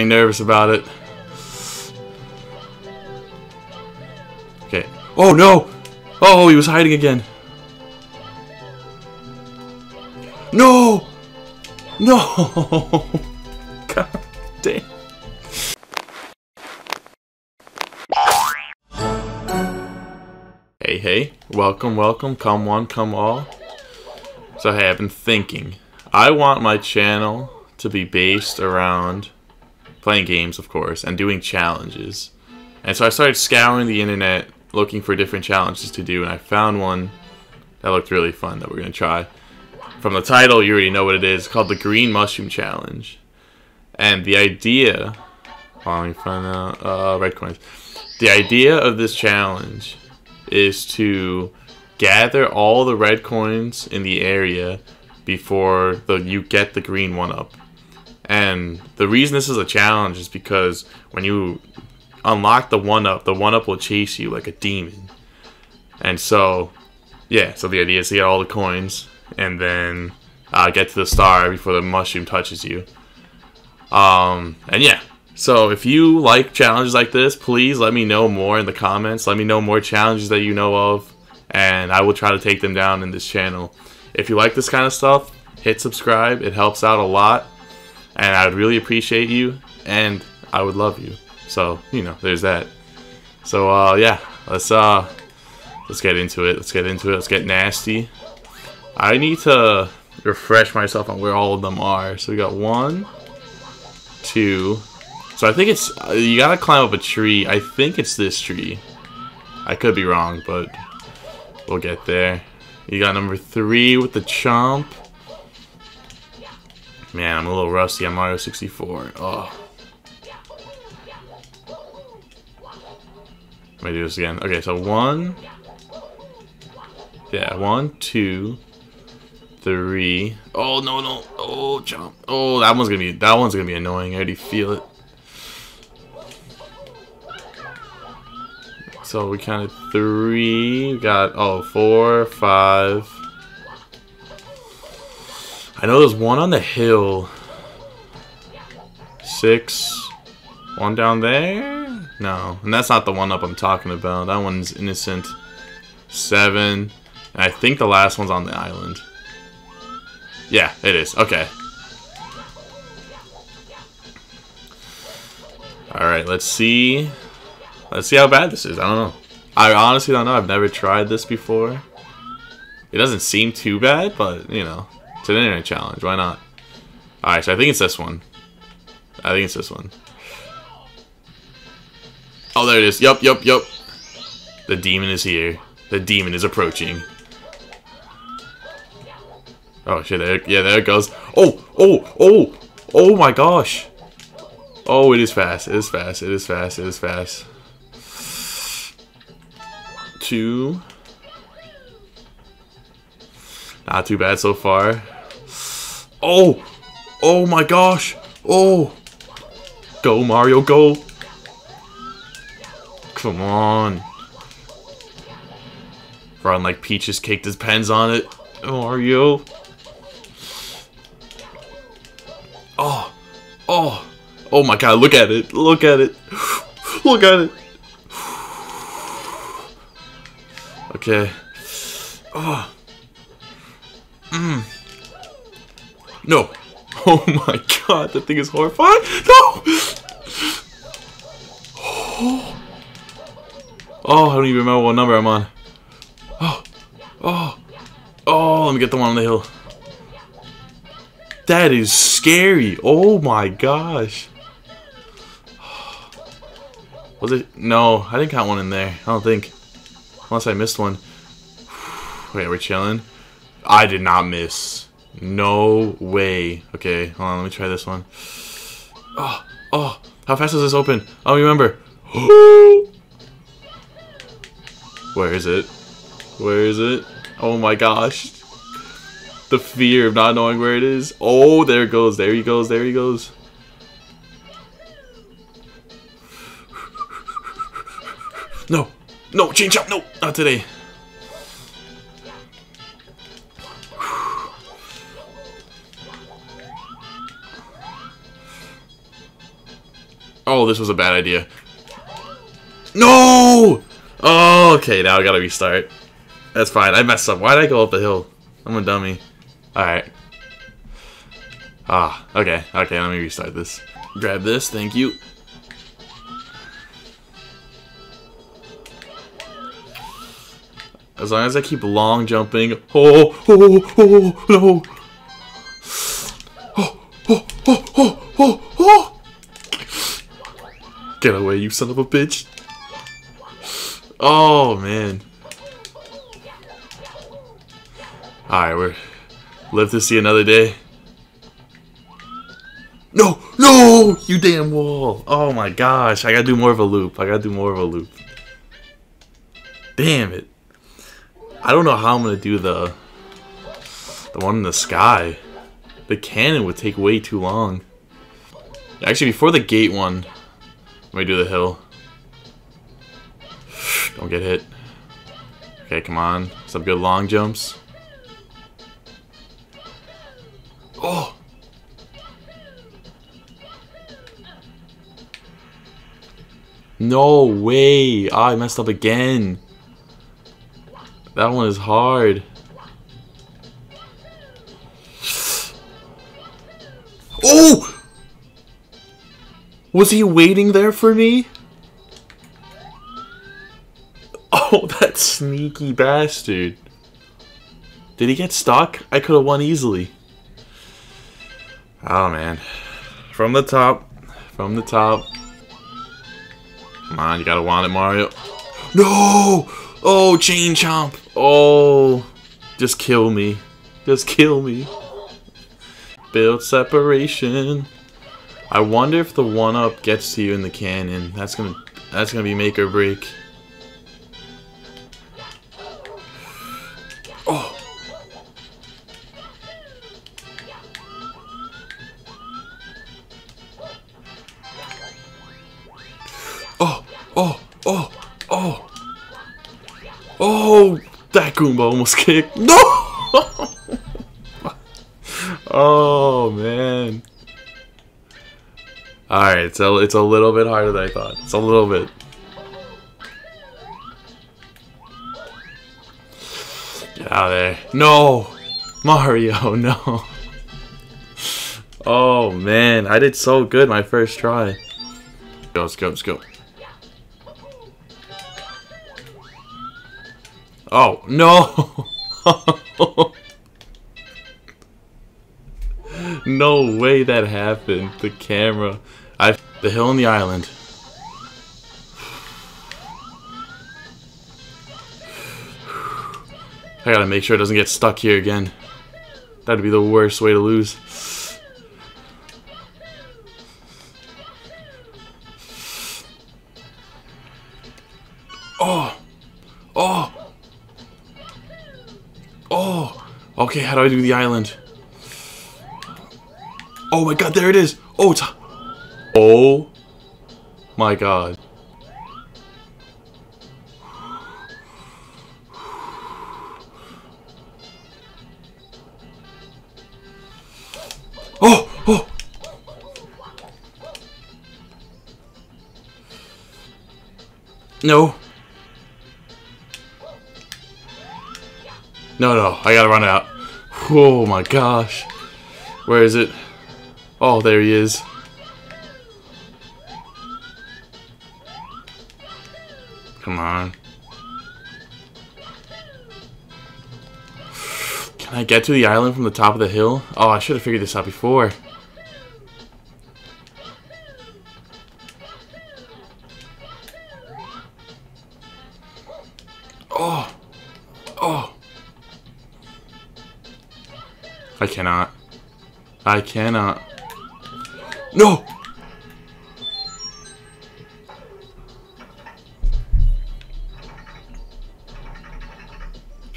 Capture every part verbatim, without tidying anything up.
getting nervous about it. Okay. Oh no! Oh, he was hiding again. No! No! God damn. Hey, hey. Welcome, welcome. Come one, come all. So, hey, I've been thinking. I want my channel to be based around playing games, of course, and doing challenges. And so I started scouring the internet, looking for different challenges to do, and I found one that looked really fun that we're going to try. From the title, you already know what it is. It's called the Green Mushroom Challenge. And the idea... Well, let me find out... Uh, red coins. The idea of this challenge is to gather all the red coins in the area before the, you get the green one up. And the reason this is a challenge is because when you unlock the one up, the one up will chase you like a demon. And so, yeah, so the idea is to get all the coins and then uh, get to the star before the mushroom touches you. Um, and yeah, so if you like challenges like this, please let me know more in the comments. Let me know more challenges that you know of, and I will try to take them down in this channel. If you like this kind of stuff, hit subscribe. It helps out a lot, and I would really appreciate you, and I would love you. So, you know, there's that. So, uh, yeah, let's, uh, let's get into it. Let's get into it. Let's get nasty. I need to refresh myself on where all of them are. So we got one, two. So I think it's, you gotta climb up a tree. I think it's this tree. I could be wrong, but we'll get there. You got number three with the chomp. Man, I'm a little rusty on Mario sixty-four. Oh. Let me do this again. Okay, so one. Yeah, one, two, three. Oh no no! Oh jump! Oh, that one's gonna be that one's gonna be annoying. I already feel it. So we counted three. We got oh four, five. I know there's one on the hill. Six. One down there? No, and that's not the one up I'm talking about. That one's innocent. Seven. And I think the last one's on the island. Yeah, it is. Okay. Alright, let's see. Let's see how bad this is. I don't know. I honestly don't know. I've never tried this before. It doesn't seem too bad, but, you know. It's an internet challenge. Why not? Alright, so I think it's this one. I think it's this one. Oh, there it is. Yup, yup, yup. The demon is here. The demon is approaching. Oh shit, there, yeah, there it goes. Oh, oh, oh, oh my gosh. Oh, it is fast, it is fast, it is fast, it is fast. Two. Not too bad so far. Oh, oh my gosh. Oh. Go, Mario, go. Come on. Run like Peaches caked his pens on it. Mario. Oh, oh, oh my god, look at it, look at it, look at it. Okay. Oh. Mm. No. Oh my god, that thing is horrifying. No! Oh. Oh, I don't even remember what number I'm on. Oh, oh, oh, let me get the one on the hill. That is scary. Oh my gosh. Was it? No, I didn't count one in there. I don't think. Unless I missed one. Wait, we're chilling. I did not miss. No way. Okay, hold on, let me try this one. Oh, oh, how fast is this open? I don't remember. Where is it? Where is it? Oh my gosh. The fear of not knowing where it is. Oh, there it goes. There he goes. There he goes. No. No. Chain chomp. No. Not today. Oh, this was a bad idea. No! Oh, okay, now I gotta restart. That's fine, I messed up. Why'd I go up the hill? I'm a dummy. Alright. Ah, okay, okay, let me restart this. Grab this, thank you. As long as I keep long jumping. Oh, oh, oh, no. Oh, oh, oh, oh, oh, oh. Get away, you son of a bitch. Oh, man. Alright, we're. Live to see another day. No, no, you damn wall. Oh my gosh, I gotta do more of a loop. I gotta do more of a loop. Damn it. I don't know how I'm gonna do the the one in the sky. The cannon would take way too long. Actually, before the gate one, let me do the hill. Don't get hit. Okay, come on. Some good long jumps. Oh! No way! Oh, I messed up again. That one is hard. Oh! Was he waiting there for me? Oh, that sneaky bastard. Did he get stuck? I could have won easily. Oh, man. From the top. From the top. Come on, you gotta want it, Mario. No! Oh, chain chomp. Oh, just kill me. Just kill me. Build separation. I wonder if the one up gets to you in the cannon. That's gonna, that's gonna be make or break. Oh. Oh, oh, oh, oh. Oh, that Goomba almost kicked. No! Oh, man. Alright, so it's a little bit harder than I thought. It's a little bit. Get out of there. No! Mario, no. Oh, man. I did so good my first try. Go, let's go, let's go. Oh, no! No way that happened. The camera. I, the hill and the island. I gotta make sure it doesn't get stuck here again. That'd be the worst way to lose. Oh! Oh! Oh, okay, how do I do the island? Oh my god, there it is. Oh, it's... Oh my god. Oh, oh. No. No, no, I gotta run out. Oh my gosh. Where is it? Oh, there he is. Come on. Can I get to the island from the top of the hill? Oh, I should have figured this out before. Oh. Oh. I cannot. I cannot. No!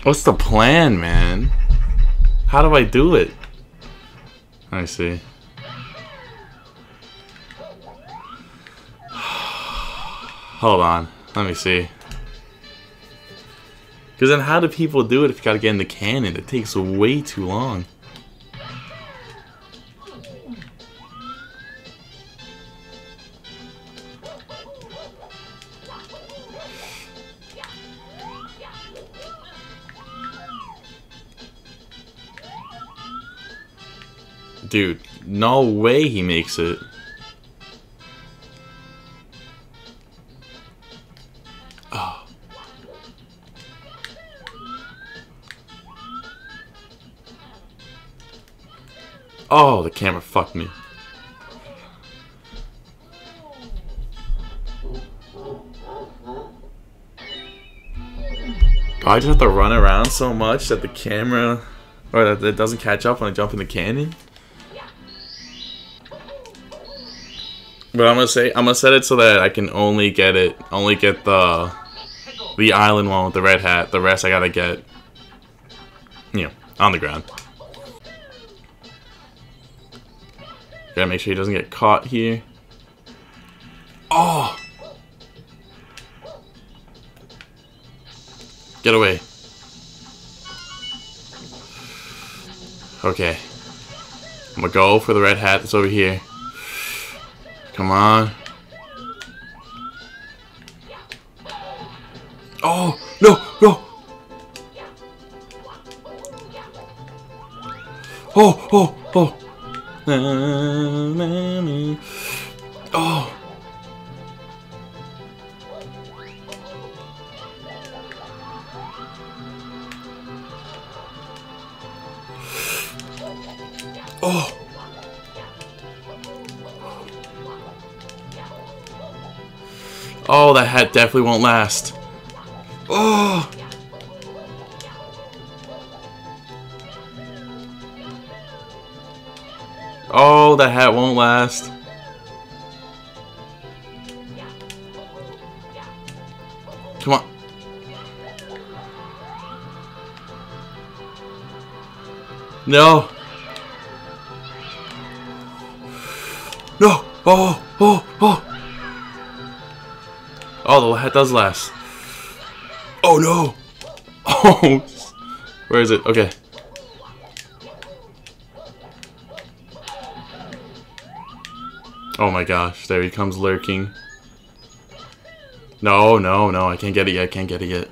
What's the plan, man? How do I do it? I see. Hold on. Let me see. Because then how do people do it if you gotta get in the cannon? It takes way too long. Dude, no way he makes it. Oh. Oh, the camera fucked me. I just have to run around so much that the camera, or that it doesn't catch up when I jump in the canyon. But I'm gonna say I'm gonna set it so that I can only get it, only get the the island one with the red hat. The rest I gotta get, you know, on the ground. Gotta make sure he doesn't get caught here. Oh. Get away. Okay. I'm gonna go for the red hat that's over here. Come on. Oh, no, no. Oh, oh, oh. Oh. Oh! Oh, that hat definitely won't last. Oh! Oh, that hat won't last. Come on. No! No! Oh! Oh! Oh! Oh, the hat does last. Oh no! Oh! Where is it? Okay. Oh my gosh, there he comes lurking. No, no, no, I can't get it yet, I can't get it yet.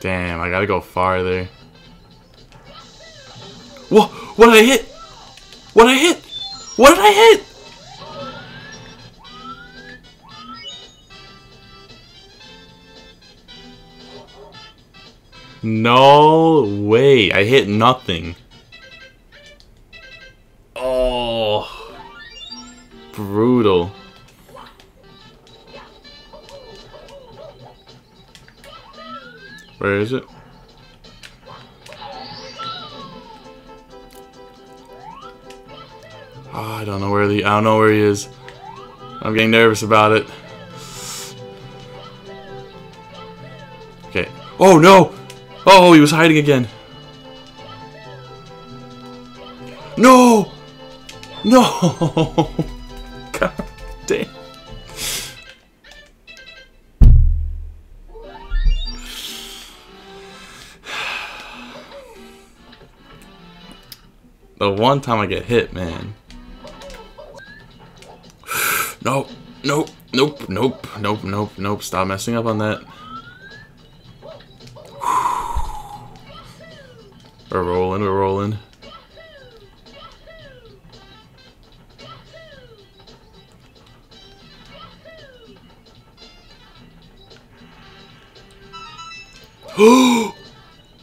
Damn, I gotta go farther. Whoa! What did I hit? What did I hit? What did I hit? No way! I hit nothing. Oh, brutal. Where is it? Oh, I don't know where the I don't know where he is. I'm getting nervous about it. Okay. Oh no! Oh, he was hiding again. No! No! God damn. The one time I get hit, man. Nope, nope, nope, nope, nope, nope, nope. Stop messing up on that. We're rolling, we're rolling.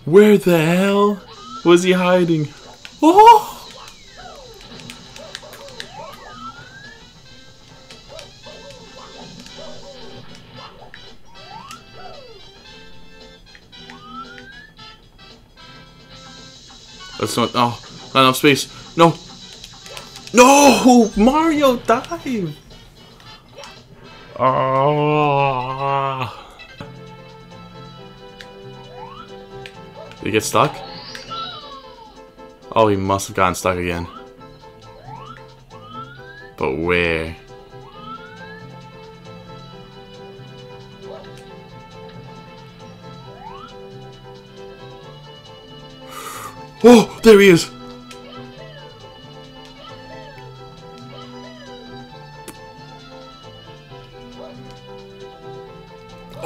Where the hell was he hiding? Oh! That's not. Oh, not enough space. No. No! Mario dive. Oh. Did he get stuck? Oh, he must have gotten stuck again. But where? Oh, there he is!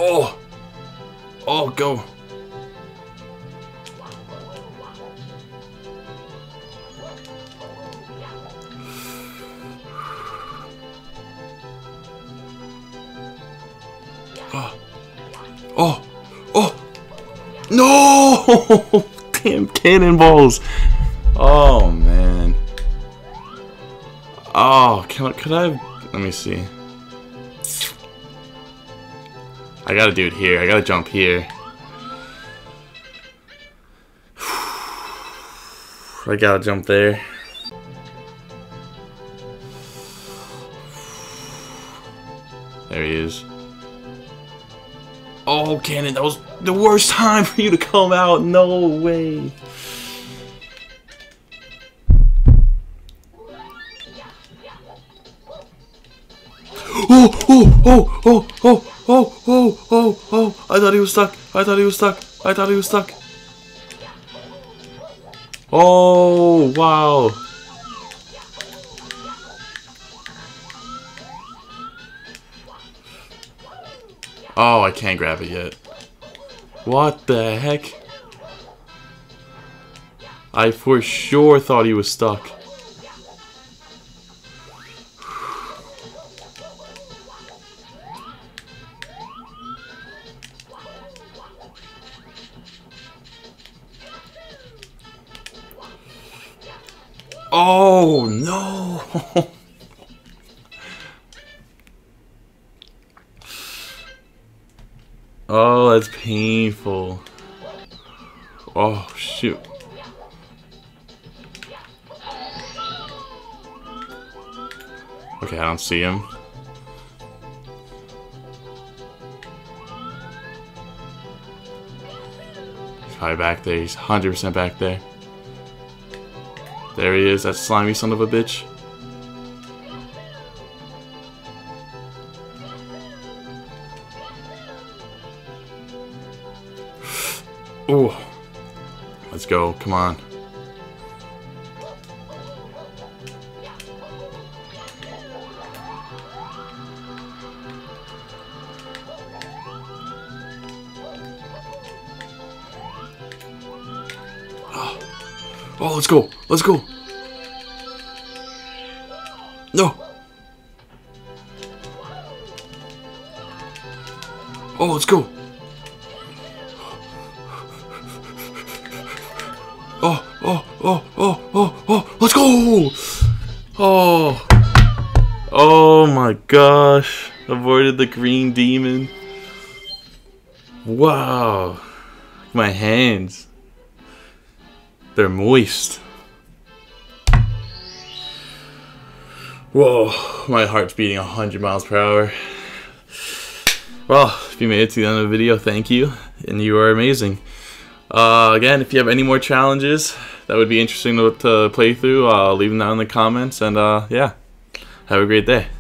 Oh! Oh, go! Oh! Oh! Oh! No! Damn cannonballs! Oh, man. Oh, can I, could I... Let me see. I gotta do it here. I gotta jump here. I gotta jump there. There he is. Oh, Cannon, that was the worst time for you to come out. No way. Oh, oh, oh, oh, oh, oh, oh, oh, oh, I thought he was stuck. I thought he was stuck. I thought he was stuck. Oh, wow. Oh, I can't grab it yet. What the heck? I for sure thought he was stuck. Oh, no. Oh, that's painful. Oh, shoot. Okay, I don't see him. He's probably back there. He's one hundred percent back there. There he is, that slimy son of a bitch. Ooh. Let's go, come on. Oh, let's go. Let's go. No. Oh, let's go. Oh, oh, oh, oh, oh, oh. Let's go. Oh. Oh my gosh. Avoided the green demon. Wow. My hands. They're moist. Whoa, my heart's beating one hundred miles per hour. Well, if you made it to the end of the video, thank you, and you are amazing. Uh, again, if you have any more challenges that would be interesting to, to play through, uh, leave them down in the comments, and uh, yeah, have a great day.